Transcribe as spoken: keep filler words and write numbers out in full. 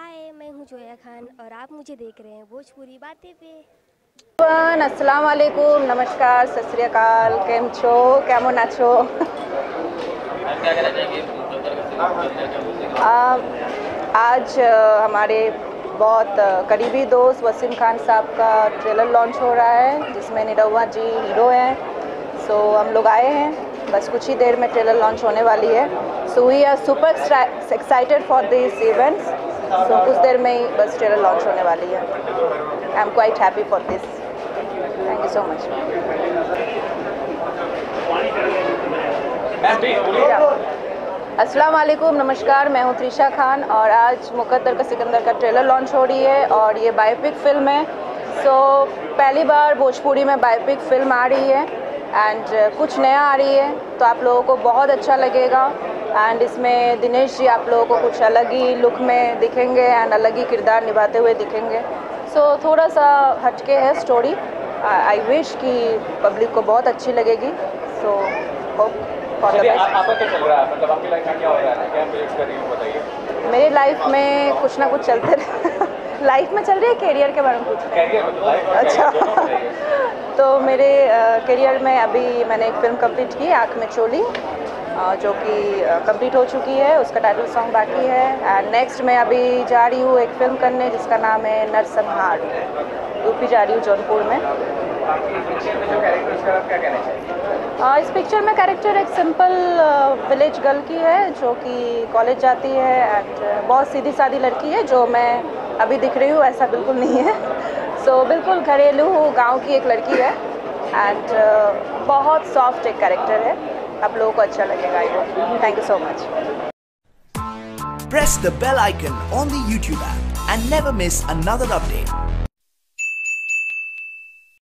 हाय, मैं हूँ जोया खान और आप मुझे देख रहे हैं भोजपुरी बातें पे। अस्सलाम वालेकुम, नमस्कार, सत श्री अकाल, केम छो, केमन आछो। आज हमारे बहुत करीबी दोस्त वसीम खान साहब का ट्रेलर लॉन्च हो रहा है जिसमें निरवा जी हीरो हैं। सो हम लोग आए हैं, बस कुछ ही देर में ट्रेलर लॉन्च होने वाली है। So we are super excited for this events. So कुछ देर में ही बस ट्रेलर लॉन्च होने वाली है। I am quite happy for this, thank you so much. अस्सलाम वालेकुम, नमस्कार, मैं हूँ त्रिशा खान और आज मुकद्दर का सिकंदर का ट्रेलर लॉन्च हो रही है और ये बायोपिक फिल्म है। सो so, पहली बार भोजपुरी में बायोपिक फिल्म आ रही है एंड uh, कुछ नया आ रही है तो आप लोगों को बहुत अच्छा लगेगा। एंड इसमें दिनेश जी आप लोगों को कुछ अलग ही लुक में दिखेंगे एंड अलग ही किरदार निभाते हुए दिखेंगे। सो so, थोड़ा सा हटके है स्टोरी। आई विश कि पब्लिक को बहुत अच्छी लगेगी। So hope for the best. मेरी लाइफ में कुछ ना कुछ चलते रहे लाइफ में चल रही है, कैरियर के बारे में कुछ अच्छा तो मेरे करियर में अभी मैंने एक फिल्म कंप्लीट की, आँख में चोली, जो कि कंप्लीट हो चुकी है, उसका टाइटल सॉन्ग बाकी है। एंड नेक्स्ट मैं अभी जा रही हूँ एक फिल्म करने जिसका नाम है नरसनहार, यूपी जा रही हूँ, जौनपुर में। इस पिक्चर में कैरेक्टर एक सिंपल विलेज गर्ल की है जो कि कॉलेज जाती है एंड बहुत सीधी सादी लड़की है। जो मैं अभी दिख रही हूँ ऐसा बिल्कुल नहीं है। सो so, बिल्कुल घरेलू गांव की एक लड़की है एंड uh, बहुत सॉफ्ट एक कैरेक्टर है। आप लोगों को अच्छा लगेगा ये। Thank you so much. Press the bell icon on the YouTube app and never miss another update.